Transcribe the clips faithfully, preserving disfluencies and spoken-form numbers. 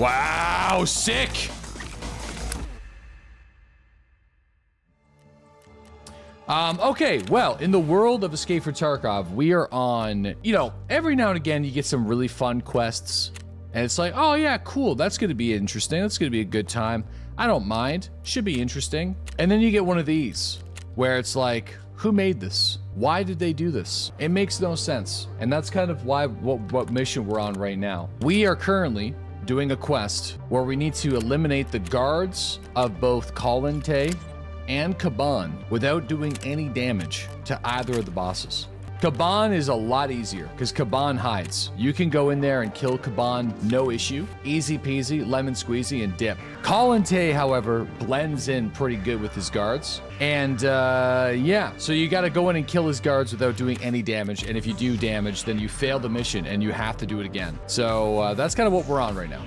Wow, sick. Um, okay, well, in the world of Escape from Tarkov, we are on, you know, every now and again, you get some really fun quests. And it's like, oh yeah, cool. That's going to be interesting. That's going to be a good time. I don't mind. Should be interesting. And then you get one of these where it's like, who made this? Why did they do this? It makes no sense. And that's kind of why what, what mission we're on right now. We are currently doing a quest where we need to eliminate the guards of both Kollontay and Kaban without doing any damage to either of the bosses. Kaban is a lot easier because Kaban hides. You can go in there and kill Kaban, no issue. Easy peasy, lemon squeezy, and dip. Kollontay, however, blends in pretty good with his guards. And uh, yeah, so you gotta go in and kill his guards without doing any damage. And if you do damage, then you fail the mission and you have to do it again. So uh, that's kind of what we're on right now.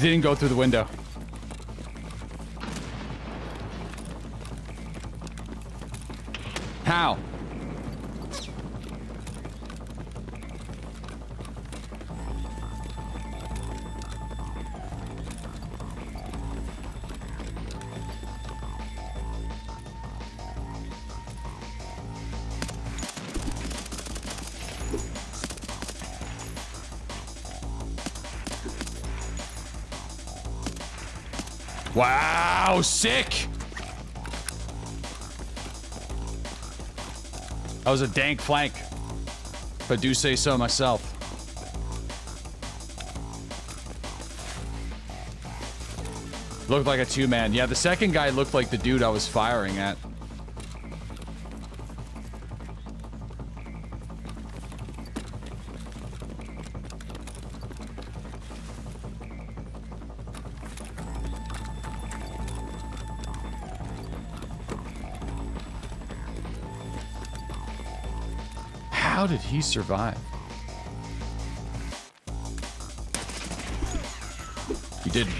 Didn't go through the window. How? Wow, sick! That was a dank flank, if I do say so myself. Looked like a two-man. Yeah, the second guy looked like the dude I was firing at. How did he survive? He didn't.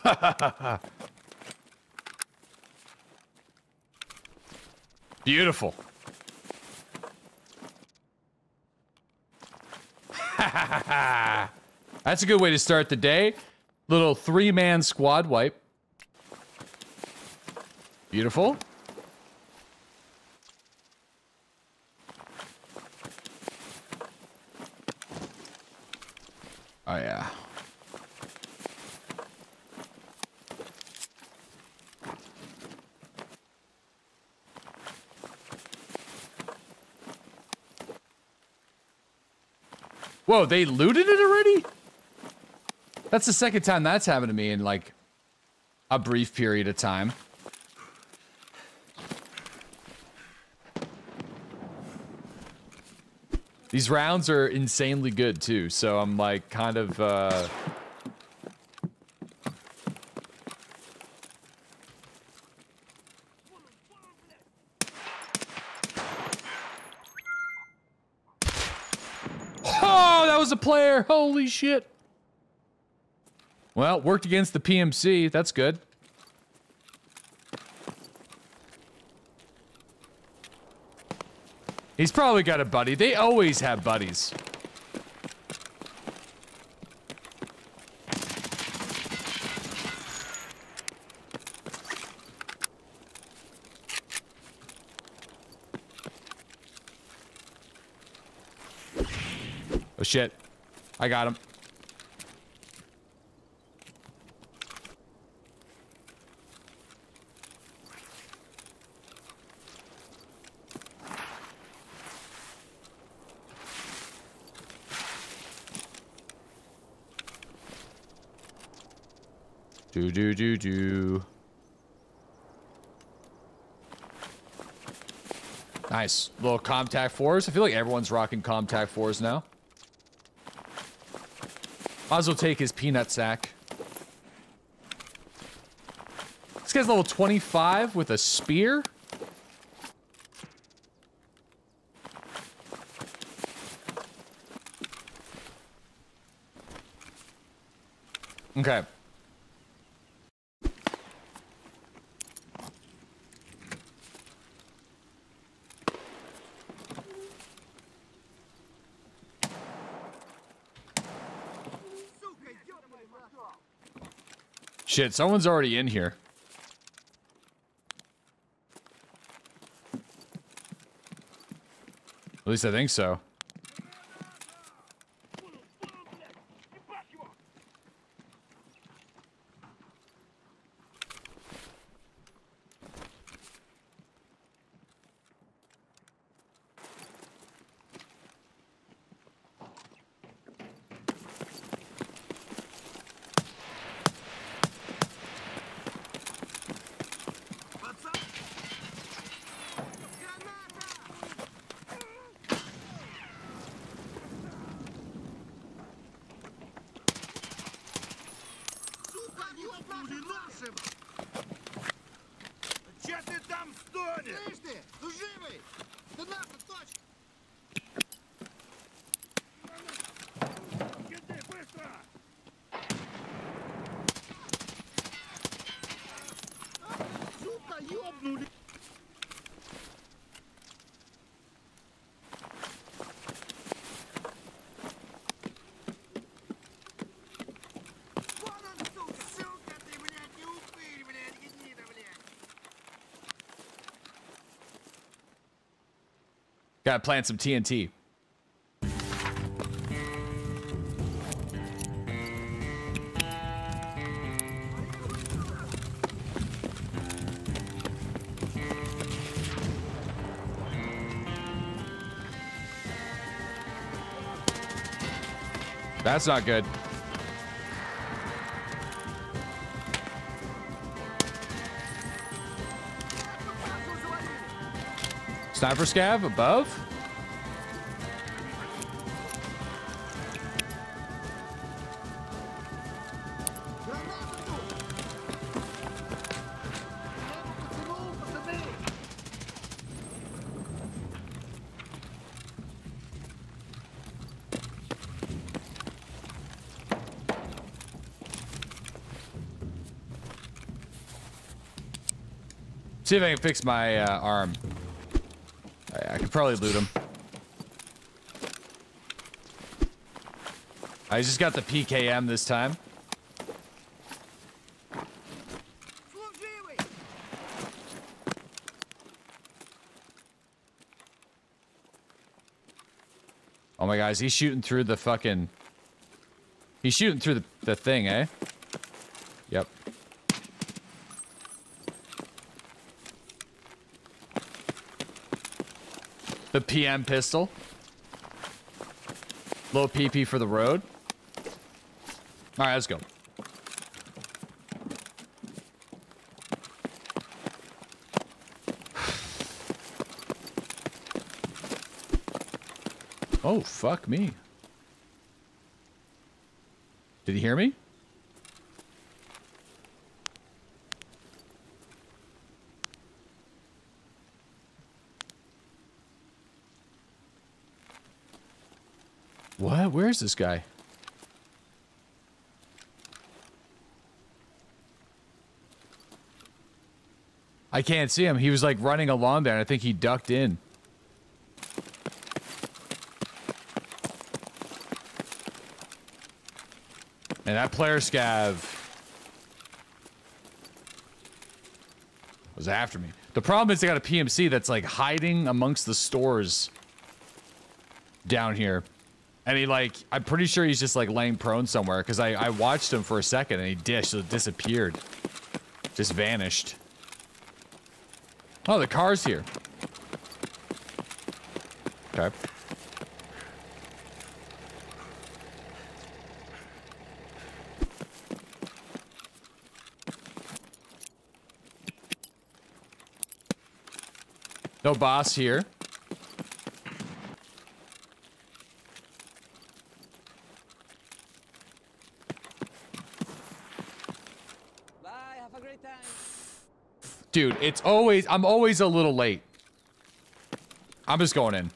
Ha ha ha ha. Beautiful. Ha ha ha ha. That's a good way to start the day. Little three-man squad wipe. Beautiful. Oh, yeah. Whoa, they looted it already? That's the second time that's happened to me in like a brief period of time. These rounds are insanely good too, so I'm like kind of uh oh, that was a player. Holy shit. Well, worked against the P M C. That's good. He's probably got a buddy. They always have buddies. Oh shit. I got him. Do do do do. Nice little Comtac Fours. I feel like everyone's rocking Comtac Fours now. Might as well take his peanut sack. This guy's level twenty-five with a spear. Okay. Shit, someone's already in here. At least I think so. Gotta plant some T N T. That's not good. Sniper scav above? See if I can fix my uh, arm. I could probably loot him. I just got the P K M this time. Oh my guys, he's shooting through the fucking... He's shooting through the, the thing, eh? Yep. The P M pistol. Low P P for the road. All right, let's go. Oh, fuck me. Did he hear me? What? Where is this guy? I can't see him. He was like running along there and I think he ducked in. And that player scav was after me. The problem is I got a P M C that's like hiding amongst the stores down here. And he like, I'm pretty sure he's just like laying prone somewhere because I, I watched him for a second and he dished, so disappeared. Just vanished. Oh, the car's here. Okay. No boss here. Bye, have a great time. Dude, it's always, I'm always a little late. I'm just going in.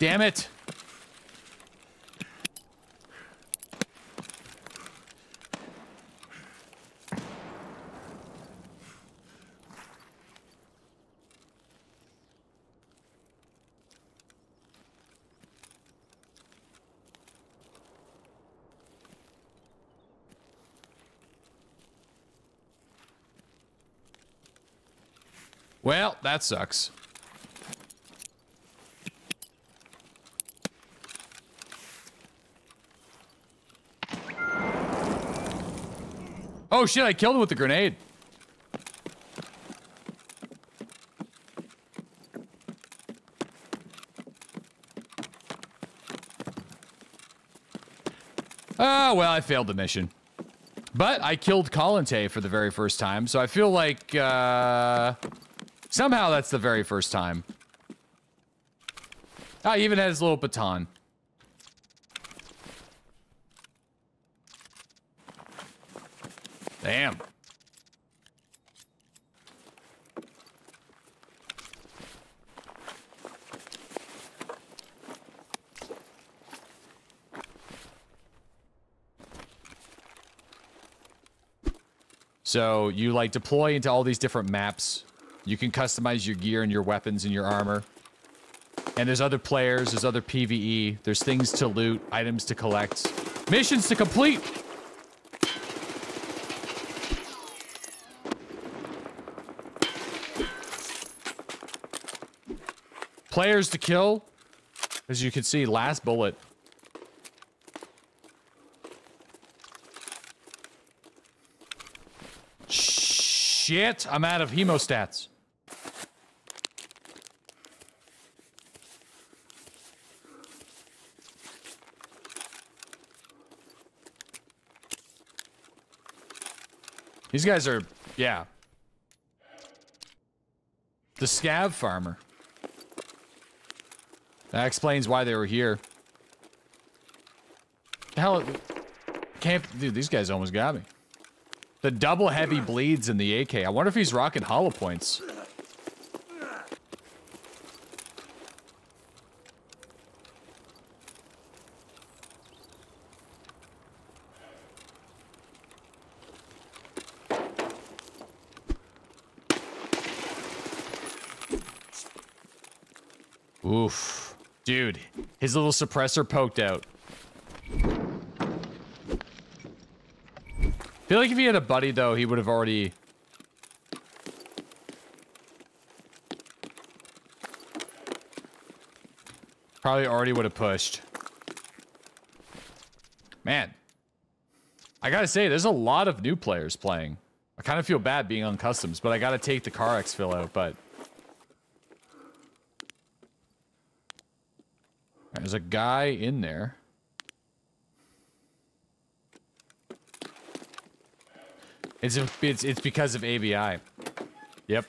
Damn it. Well, that sucks. Oh shit, I killed him with the grenade. Ah, well, I failed the mission. But I killed Kollontay for the very first time, so I feel like, uh... somehow that's the very first time. Ah, he even had his little baton. Damn. So you like deploy into all these different maps. You can customize your gear and your weapons and your armor. And there's other players, there's other PvE, there's things to loot, items to collect, missions to complete. Players to kill, as you can see, last bullet. Shit, I'm out of hemostats. These guys are, yeah. The scav farmer. That explains why they were here. The hell, can't, dude, these guys almost got me. The double heavy bleeds in the A K. I wonder if he's rocking hollow points. Oof. Dude, his little suppressor poked out. I feel like if he had a buddy, though, he would have already... Probably already would have pushed. Man. I gotta say, there's a lot of new players playing. I kind of feel bad being on customs, but I gotta take the Kar-X fill out, but... There's a guy in there. It's it's it's because of A B I. Yep.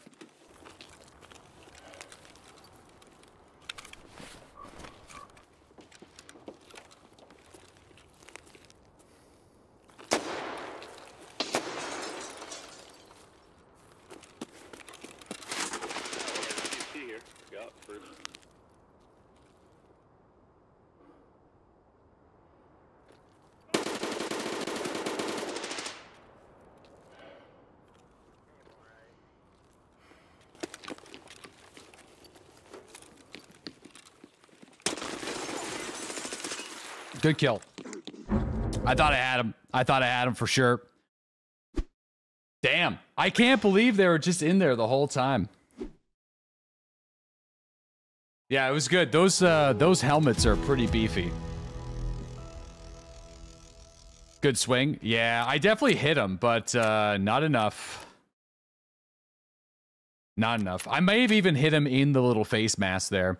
Good kill. I thought I had him. I thought I had him for sure. Damn. I can't believe they were just in there the whole time. Yeah, it was good. Those uh, those helmets are pretty beefy. Good swing. Yeah, I definitely hit him, but uh, not enough. Not enough. I may have even hit him in the little face mask there.